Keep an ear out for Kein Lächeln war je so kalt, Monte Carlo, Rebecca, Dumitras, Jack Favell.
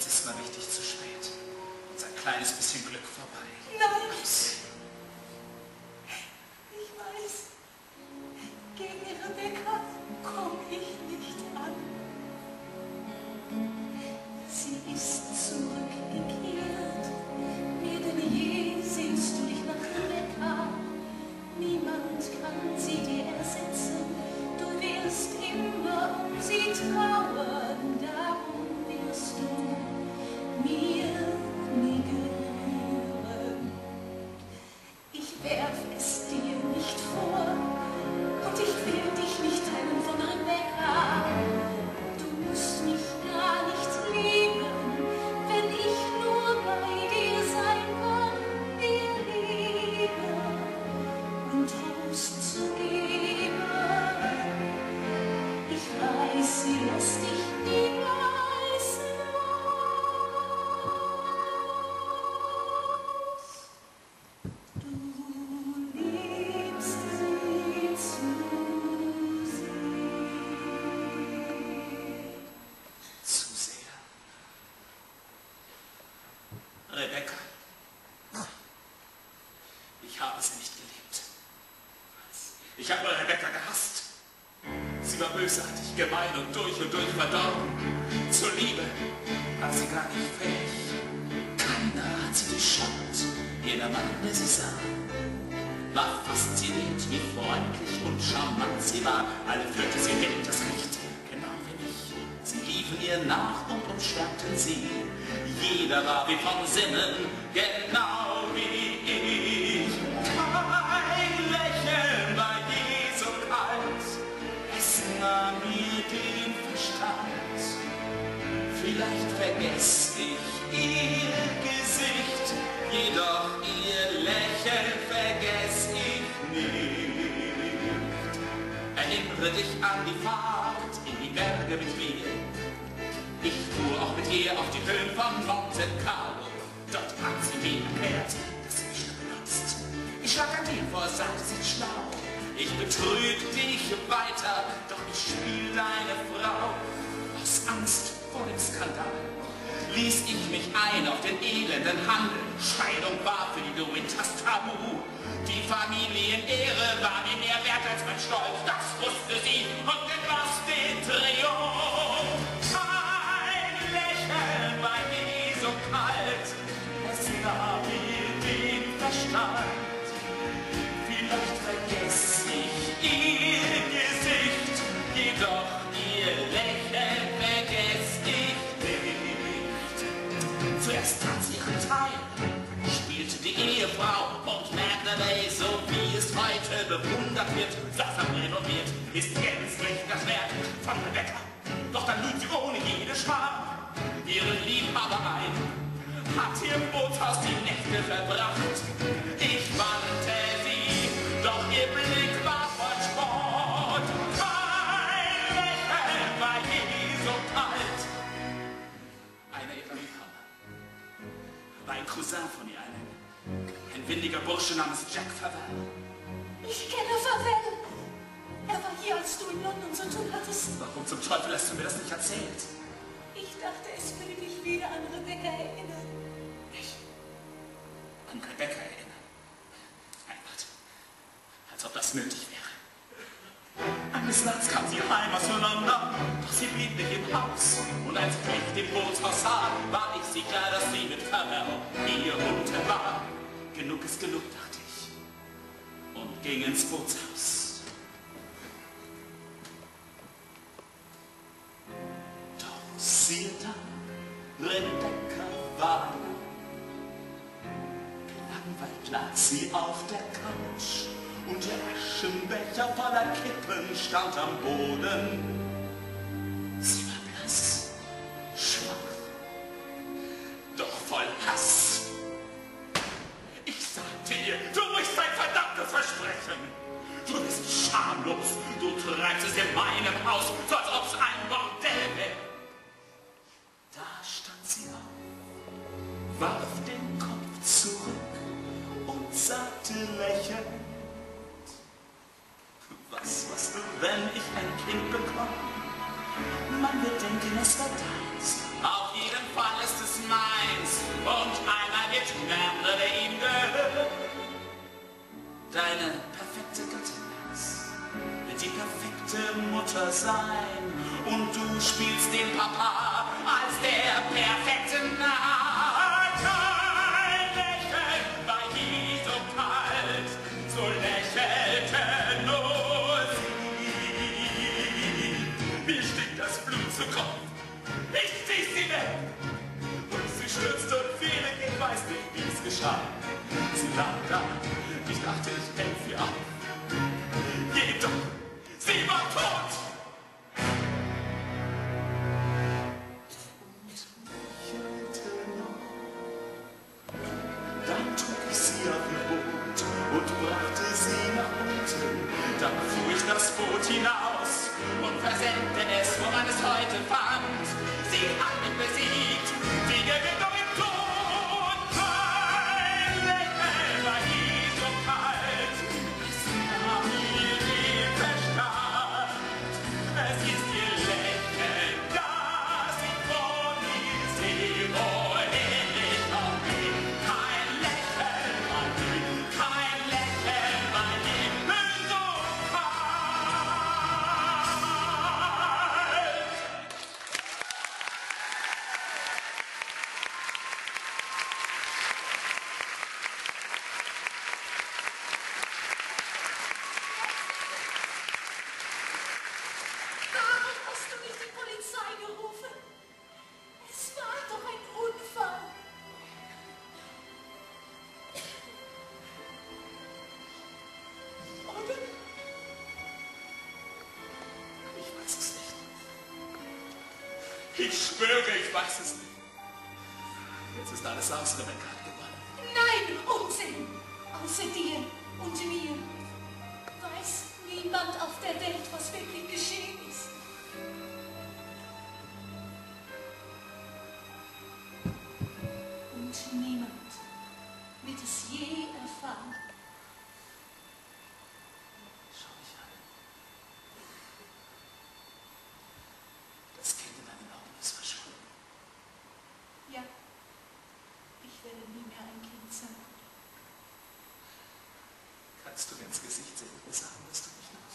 nichts ist mal richtig zu spät. Unser kleines bisschen Glück vorbei. Nein! Ich weiß, gegen Rebecca komme ich nicht an. Sie ist zurückgekehrt. Mehr denn je sehnst du dich nach Rebecca. Niemand kann sie dir ersetzen. Du wirst immer um sie trauern. Darum wirst du mir nie gehören. Ich werf es dir nicht vor und ich will dich nicht trennen von Rebecca. Du musst mich gar nicht lieben, wenn ich nur bei dir sein kann, dir Liebe und Trost zu geben. Ich weiß, sie lässt dich niemals los. Du liebst sie zu sehr. Rebecca, ich habe sie nicht geliebt. Ich habe Rebecca gehasst. Sie war bösartig, gemein und durch verdorben. Zur Liebe war sie gar nicht fähig. Keiner hat sie geschont. Jeder Mann, der sie sah, war fasziniert, wie freundlich und charmant sie war. Alle führte sie hin, das Recht, genau wie ich. Sie liefen ihr nach und umschwärmten sie. Jeder war wie von Sinnen, genau wie ich. Kein Lächeln war je so kalt. Es nahm mir den Verstand. Vielleicht vergess ich ihr Gesicht, jedoch ihr Lächeln vergess ich nicht. Erinnere dich an die Fahrt in die Berge mit mir. Ich fuhr auch mit ihr auf die Höhen von Monte Carlo. Dort hat sie mir erklärt, dass sie mich nur benutzt. Ich schlag an dir vor, sei sie schlau. Ich betrüg dich weiter, doch ich spiel deine Frau. Aus Angst vor dem Skandal ließ ich mich ein auf den elenden Handel. Scheidung war für die Dumitras tabu. Die Familienehre war mir mehr wert als mein Stolz. Das wusste sie und genoss den Triumph. Kein Lächeln war je so kalt. Es nahm mir den Verstand. Vielleicht vergess ich ihr Gesicht, jedoch ihr Lächeln vergess ich nicht. Zuerst tat sie ihren Teil, spielte die Ehefrau und Magdalene, so wie es heute bewundert wird, sattsam renoviert, ist gänzlich das Werk von Rebecca. Doch dann lügt sie ohne jede Scham ihren Liebhaber ein, hat ihr im Bootshaus die Nächte verbracht. Ich wandte. Doch ihr Blick war voll Spott. Kein Lächeln war je so kalt. Einer ihrer Liebhaber war ein Cousin von ihr, ein windiger Bursche namens Jack Favell. Ich kenne Favell. Er war hier, als du in London zu tun hattest. Warum zum Teufel hast du mir das nicht erzählt? Ich dachte, es würde dich wieder an Rebecca erinnern. Ich? An Rebecca erinnern? Als ob das nötig wäre. Eines Nachts kam sie heim aus London, doch sie blieb nicht im Haus. Und als ich den Bootshaus sah, war ich sicher, dass sie mit Favell hier unten war. Genug ist genug, dachte ich, und ging ins Bootshaus. Doch siehe da, Rebecca war gelangweilt lag sie auf der Couch. Und der Aschenbecher voller Kippen stand am Boden. Sie war blass, schwach, doch voll Hass. Ich sagte ihr, du brichst dein verdammtes Versprechen. Du bist schamlos, du treibst es in meinem Haus, so als ob's ein Bordell wäre. Da stand sie auf, warf den Kopf zurück und sagte lächelnd, was du, wenn ich ein Kind bekomme? Man wird denken, es war deins. Auf jeden Fall ist deine perfekte Gattin ist, wird die perfekte Mutter sein und du spielst den Papa als der perfekte Narr. Kein Lächeln war je so kalt, so lächelte nur sie. Mir stieg das Blut zu Kopf, ich stieß sie weg. Stürzte und fiel, ich weiß nicht, wie es geschah. Sie lag da, ich dachte, ich häng sie ab. Jedoch, sie war tot! Und lächelte noch. Dann trug ich sie auf den Boot und brachte sie nach unten. Dann fuhr ich das Boot hinaus und versendte es, wo man es heute fand. Sie hat mich besiegt. Ich schwöre, ich weiß es nicht. Jetzt ist alles aus, Rebecca hat gewonnen. Nein, Unsinn! Außer dir und mir weiß niemand auf der Welt, was wirklich geschehen ist. Und niemand wird es je erfahren. Schau mich an. Das Kind in deinen Augen ist verschwunden. Ja, ich werde nie mehr ein Kind sein. Kannst du mir ins Gesicht sehen und sagen, dass du mich noch